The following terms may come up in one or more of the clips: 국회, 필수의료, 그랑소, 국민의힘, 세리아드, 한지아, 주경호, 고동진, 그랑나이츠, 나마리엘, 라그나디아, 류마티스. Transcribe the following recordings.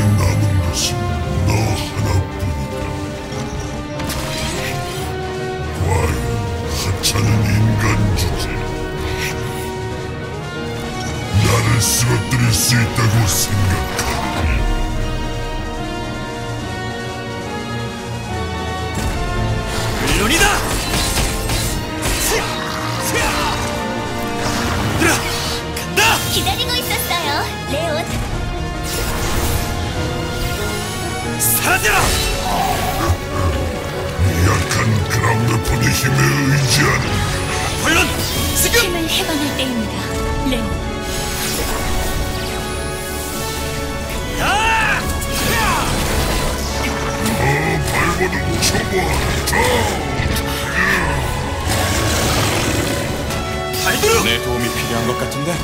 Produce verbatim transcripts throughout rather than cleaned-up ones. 남은 것은 너 하나뿐이다. 과연 하찮은 인간 주제, 나를 쓰러뜨릴 수 있다고 생각하니? 물론이다! 기다리고 있었어요, 레온. 사라져라! 약한 그라운드폰의 힘에 의지하는. 물론 지금 힘을 해방할 때입니다, 레온. 야! 어, 발버둥 쳐봐. 발버둥. 내 도움이 필요한 것 같은데.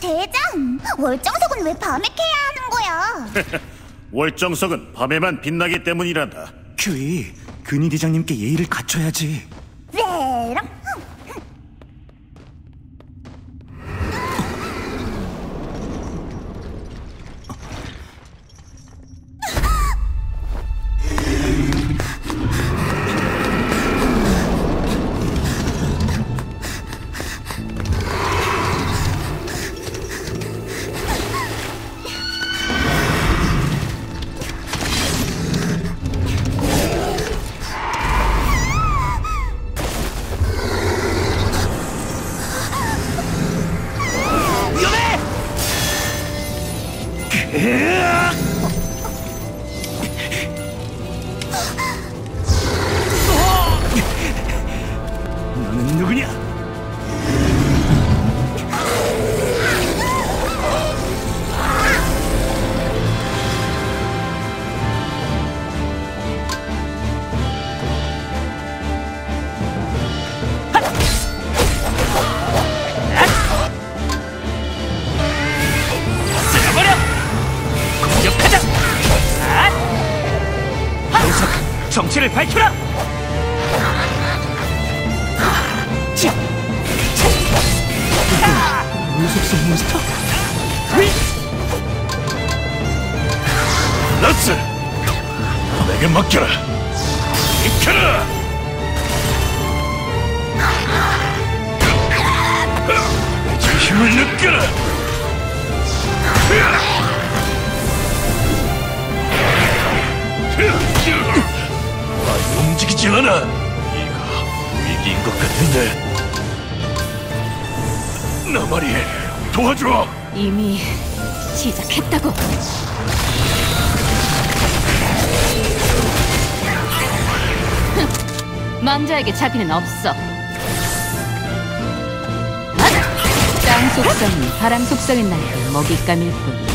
대장! 월정석은 왜 밤에 캐야 하는 거야? 월정석은 밤에만 빛나기 때문이란다. 큐이, 근위 대장님께 예의를 갖춰야지. 왜랑? 힘을 느껴라! 하나. 이거 위기인 것 같은데. 나마리엘, 도와줘. 이미 시작했다고. 망자에게 자비는 없어. 땅 속성이 바람 속성의 날개 먹잇감일 뿐.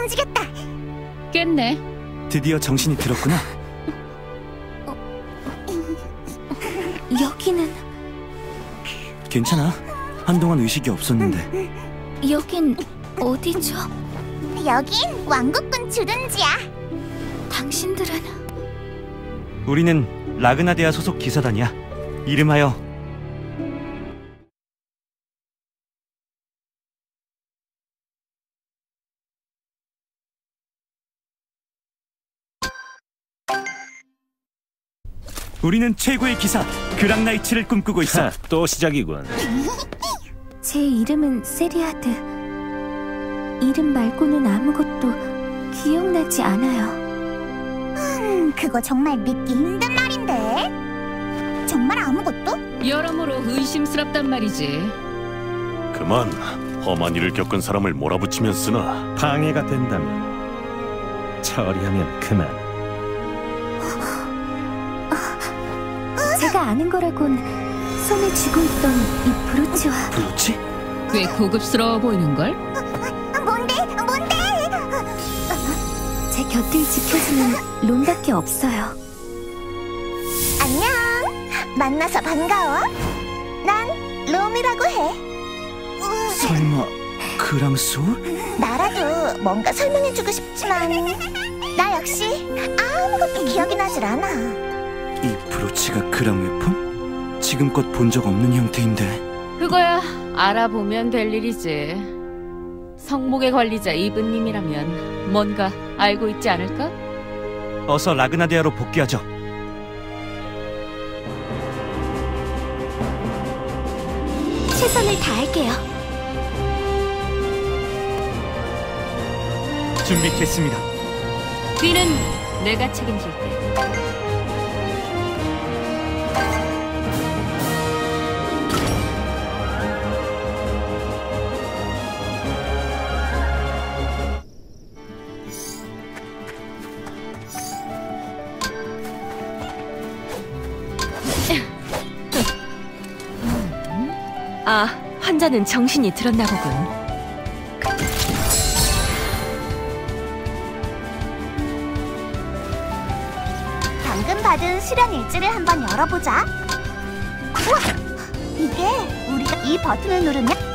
움직였다! 깼네. 드디어 정신이 들었구나. 여기는... 괜찮아. 한동안 의식이 없었는데. 여긴 어디죠? 여긴 왕국군 주둔지야. 당신들은... 우리는 라그나디아 소속 기사단이야. 이름하여 우리는 최고의 기사, 그랑나이츠를 꿈꾸고 있어. 하, 또 시작이군. 제 이름은 세리아드. 이름 말고는 아무것도 기억나지 않아요. 음, 그거 정말 믿기 힘든 말인데? 정말 아무것도? 여러모로 의심스럽단 말이지. 그만, 험한 일을 겪은 사람을 몰아붙이면 쓰나. 방해가 된다면 처리하면 그만. 제가 아는 거라곤 손에 쥐고 있던 이 브로치와... 브로치? 꽤 고급스러워 보이는걸? 뭔데? 뭔데? 제 곁을 지켜주는 론밖에 없어요. 안녕! 만나서 반가워. 난 롬이라고 해. 설마... 그랑소? 나라도 뭔가 설명해주고 싶지만... 나 역시 아무것도 기억이 나질 않아. 이 브로치가 그랑 외품? 지금껏 본 적 없는 형태인데. 그거야 알아보면 될 일이지. 성목의 관리자 이브님이라면 뭔가 알고 있지 않을까? 어서 라그나디아로 복귀하죠. 최선을 다할게요. 준비됐습니다. 뒤는 내가 책임질게. 아, 환자는 정신이 들었나 보군. 방금 받은 수련 일지를 한번 열어보자. 우와! 이게 우리가 이 버튼을 누르면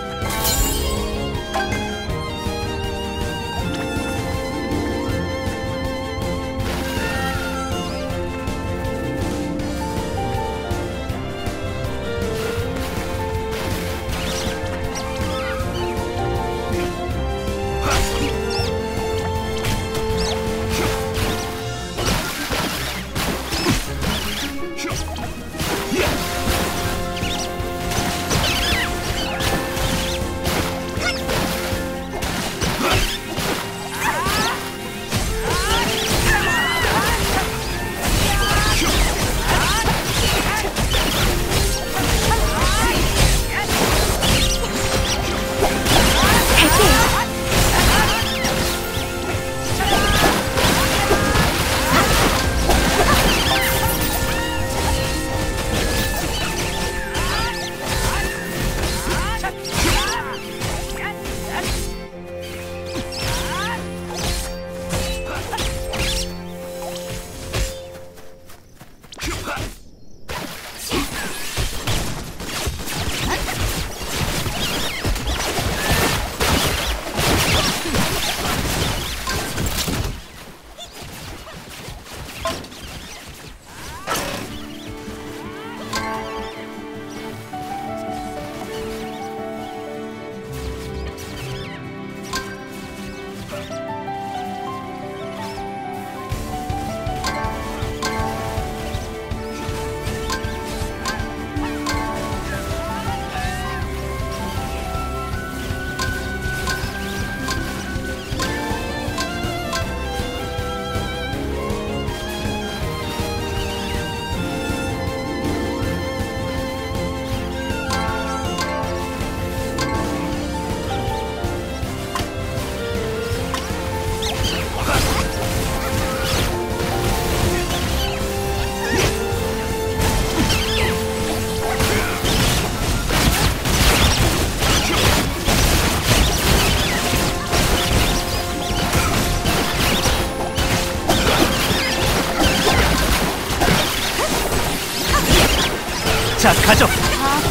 자, 가죠.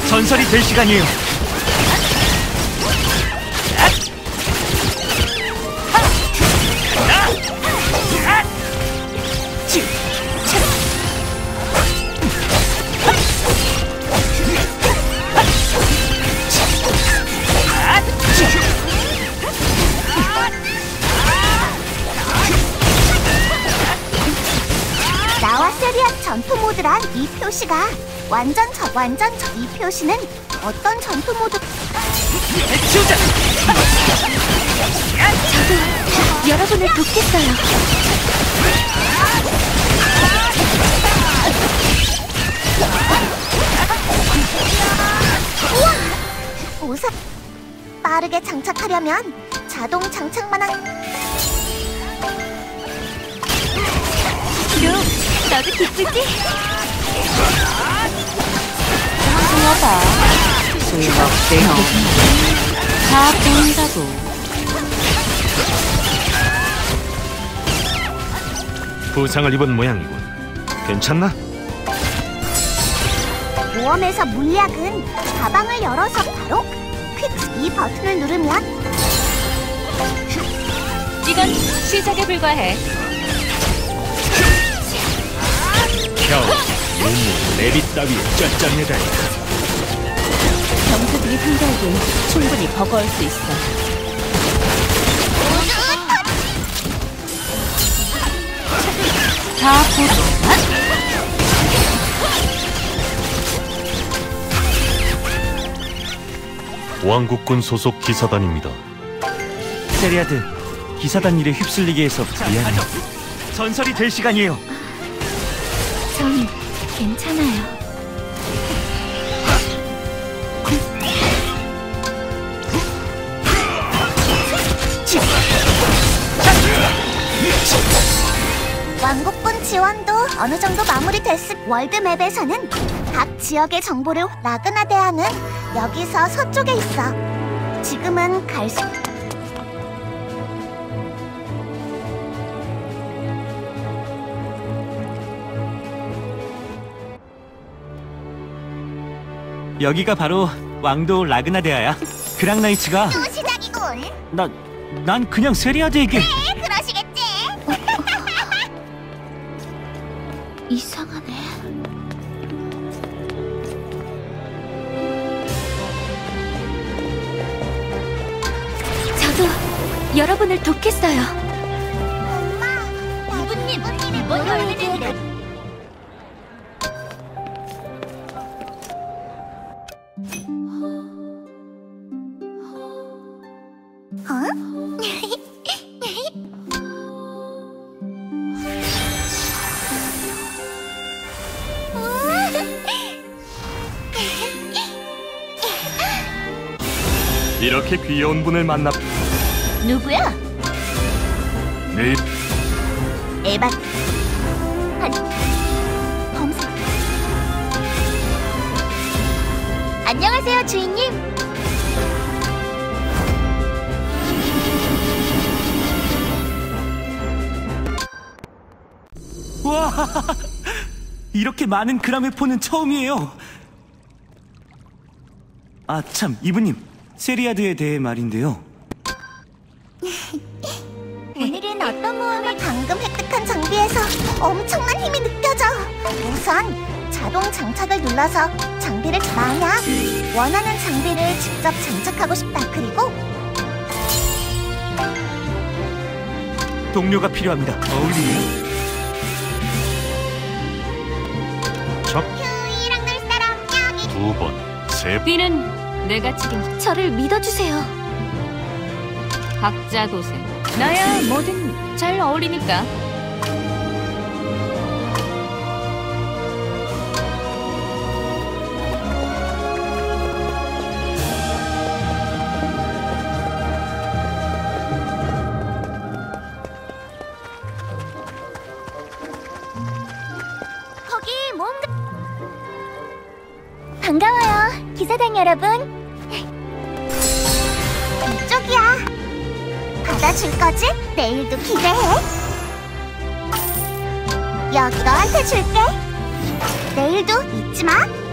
전설이 될 시간이에요. 나와 세리아 전투 모드란 이 표시가 완전 저 완전 저 이 표시는 어떤 전투 모드? 치우자! 저도 여러분을 돕겠어요. 우와! 우선 빠르게 장착하려면 자동 장착만한. 룩! 너도 기쁘지? 하다 소용없대요. 다 보인다고. 부상을 입은 모양이군. 괜찮나? 모험에서 물약은 가방을 열어서 바로 퀵! 이 버튼을 누르면 이건 시작에 불과해. 형, 너무 내비 따위 짜증내다니. 병수들이 상대하기엔 충분히 버거울 수 있어. 다 보자. 왕국군 소속 기사단입니다. 세리아드, 기사단 일에 휩쓸리게 해서 미안해. 전설이 될 시간이에요. 전 괜찮아요. 왕국군 지원도 어느 정도 마무리됐을. 월드맵에서는 각 지역의 정보를. 라그나디아는 여기서 서쪽에 있어. 지금은 갈 수. 여기가 바로 왕도 라그나디아야. 그랑나이츠가 또 시작이군. 나, 난 그냥 세리아드에게. 그래, 그러시겠지. 이상하네. 저도 여러분을 돕겠어요. 엄마, 이분님, 이번 월드데이를. 이렇게 귀여운 분을 만나. 누구야? 네. 에바. 한. 범사. 안녕하세요, 주인님. 와, 이렇게 많은 그라메폰은 처음이에요. 아, 참, 이브님. 세리아드에 대해 말인데요. 오늘은 어떤 모험을. 방금 획득한 장비에서 엄청난 힘이 느껴져. 우선 자동 장착을 눌러서 장비를. 만약 원하는 장비를 직접 장착하고 싶다. 그리고 동료가 필요합니다. 어울리네요. 휴이랑 놀 사람 여기. 두 번, 세 번. 비는 내가 지금. 저를 믿어주세요. 각자 도생. 나야 뭐든 잘 어울리니까. 거기 뭔가. 반가워요, 기사단 여러분. 받아줄 거지? 내일도 기대해. 여기 너한테 줄게. 내일도 잊지 마.